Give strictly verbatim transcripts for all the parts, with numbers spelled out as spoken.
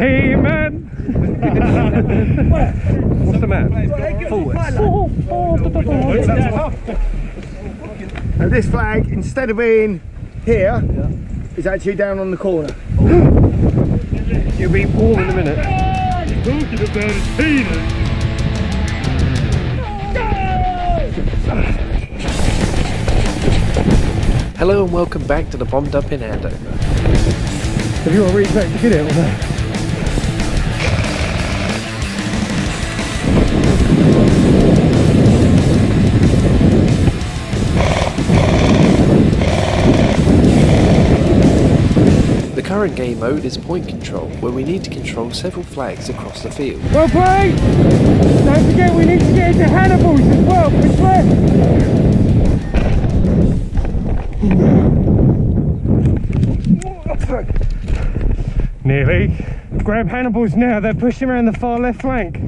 Hey man! What's the man? Forward. Oh, oh, now this flag, instead of being here, yeah, is actually down on the corner. Oh. You'll be all in a minute. Talking about his penis. Hello and welcome back to the Bomb Dump in Andover. Have you already back to get it or not? The current game mode is point control, where we need to control several flags across the field. Well played! Don't forget we need to get into Hannibal's as well, for sure. Nearly. Grab Hannibal's now, they're pushing around the far left flank.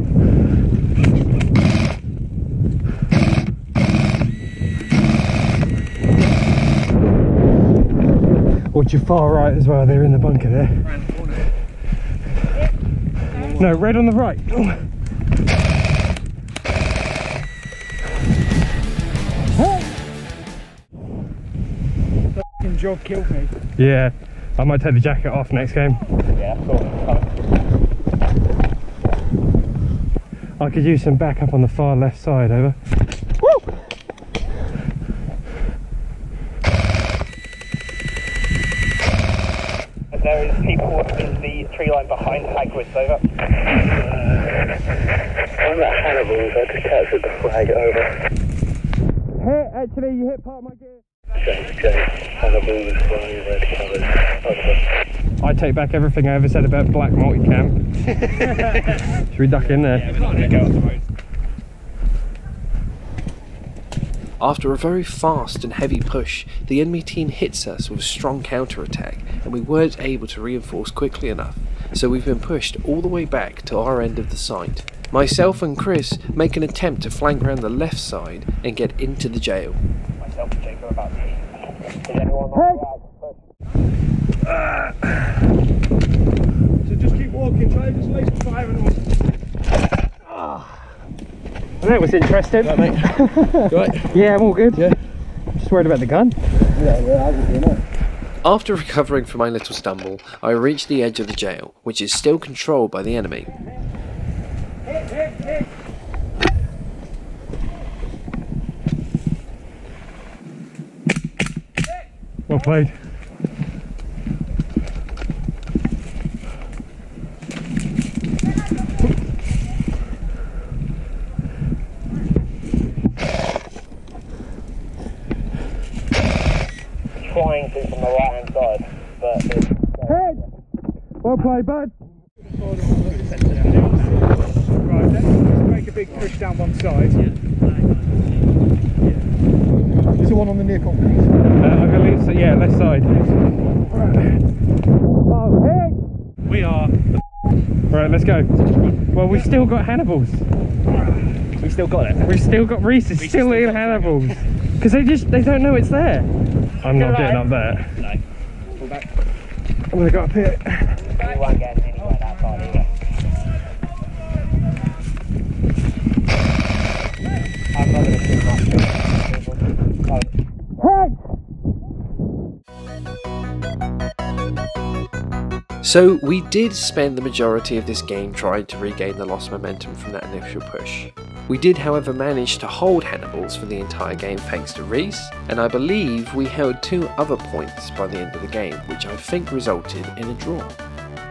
Or to your far right as well, they're in the bunker there. No, red on the right. That job killed me. Yeah. I might take the jacket off next game. Yeah, cool. Right. I could use some backup on the far left side, over. Woo! There is people in the tree line behind Hagrid's, over. I'm at Hannibal's, I just captured the flag, over. Here, actually, you hit part of my gear. James, James. Hannibal's flying red colours. I take back everything I ever said about Black Multicam. Should we duck in there? Yeah, we're not gonna go off the road. After a very fast and heavy push, the enemy team hits us with a strong counter-attack, and we weren't able to reinforce quickly enough, so we've been pushed all the way back to our end of the site. Myself and Chris make an attempt to flank around the left side and get into the jail. Myself and Jake are about to eat. Is anyone on the ride? Uh, so just keep walking, try to just lay some fire and all. Oh. That was interesting. Right, mate. Right. Yeah, I'm all good. Yeah. I'm just worried about the gun. Yeah, yeah, I was doing it. After recovering from my little stumble, I reached the edge of the jail, which is still controlled by the enemy. Hit, hit, hit. Well played. Flying through from the right hand side, but it's head. Well played, bud. Right, let's make a big push down one side. Is the one on the near concrete? Uh, I believe so, yeah, left side. Oh, head. We are the right, let's go. Well, we've still got Hannibal's. We still got it. We've still got Reese's, still, still in Hannibal's. Because they just, they don't know it's there. I'm not getting up there. No. Pull back. I'm going to go up here. You won't get anywhere that far either. I'm not going to shoot much. Head! So we did spend the majority of this game trying to regain the lost momentum from that initial push. We did however manage to hold Hannibal's for the entire game thanks to Reese, and I believe we held two other points by the end of the game, which I think resulted in a draw.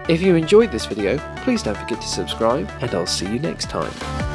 If you enjoyed this video, please don't forget to subscribe, and I'll see you next time.